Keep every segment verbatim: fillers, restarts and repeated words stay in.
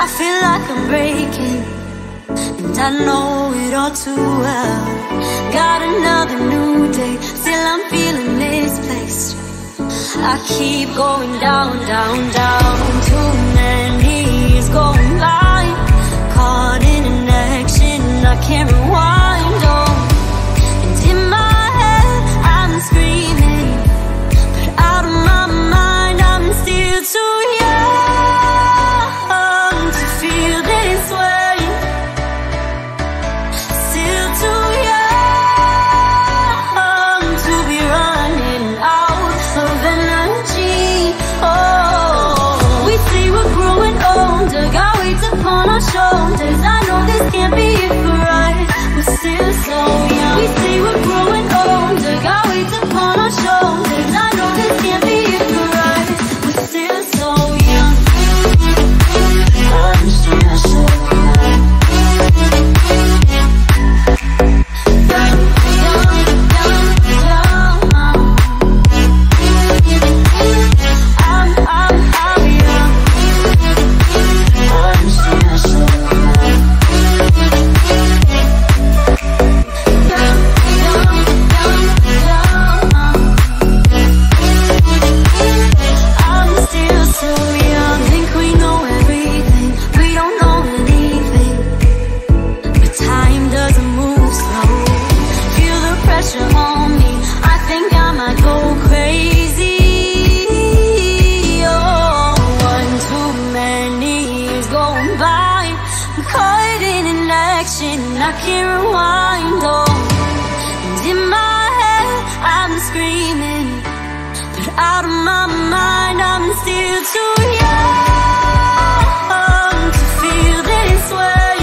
I feel like I'm breaking, and I know it all too well. Got another new day, still I'm feeling misplaced. I keep going down, down, down. Too many years going by, caught in an action I can't rewind. Oh, and in my head I'm screaming, but out of my mind I'm still too young to feel this way. Still too young to be running out of energy. Oh, we say we're growing older, got weights upon our shoulders. I know this can't be it for us. We're still so young. We say we're growing older, got weights upon our shoulders. I know this can't be it for us. We're still so young. I'm still so young. Young, young, young, young. I'm, I'm, I'm young. I'm still so young. Young, young, young, young. I'm still so young. Think we know everything, we don't know anything. But time doesn't move slow. Feel the pressure on me, I think I might go crazy. Oh, one too many years going by, I'm caught in an action I can't rewind. Oh, and in my head I'm screaming, but out of my mind I'm still too young to feel this way.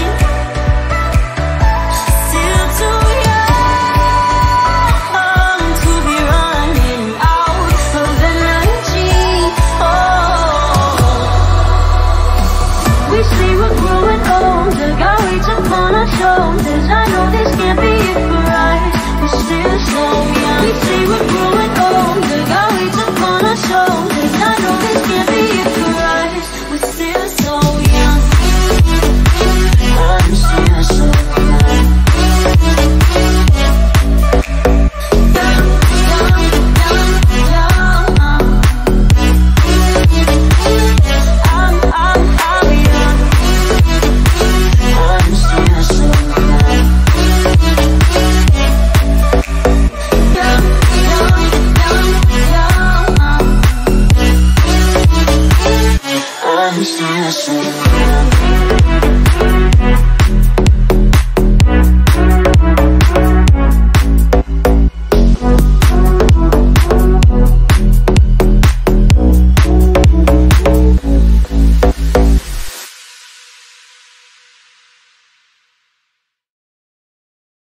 Still too young to be running out of energy. Oh, we say we're growing older, got weights upon our shoulders. I know this can't be it for us. We're still so young. We say we're growing older, got weights upon our shoulders. I know this can't be it for us. We're still so young. I'm still so young. Young, young, young, young. I'm, I'm, I'm young. I'm still so young. Young, young, young, young. I'm still so young.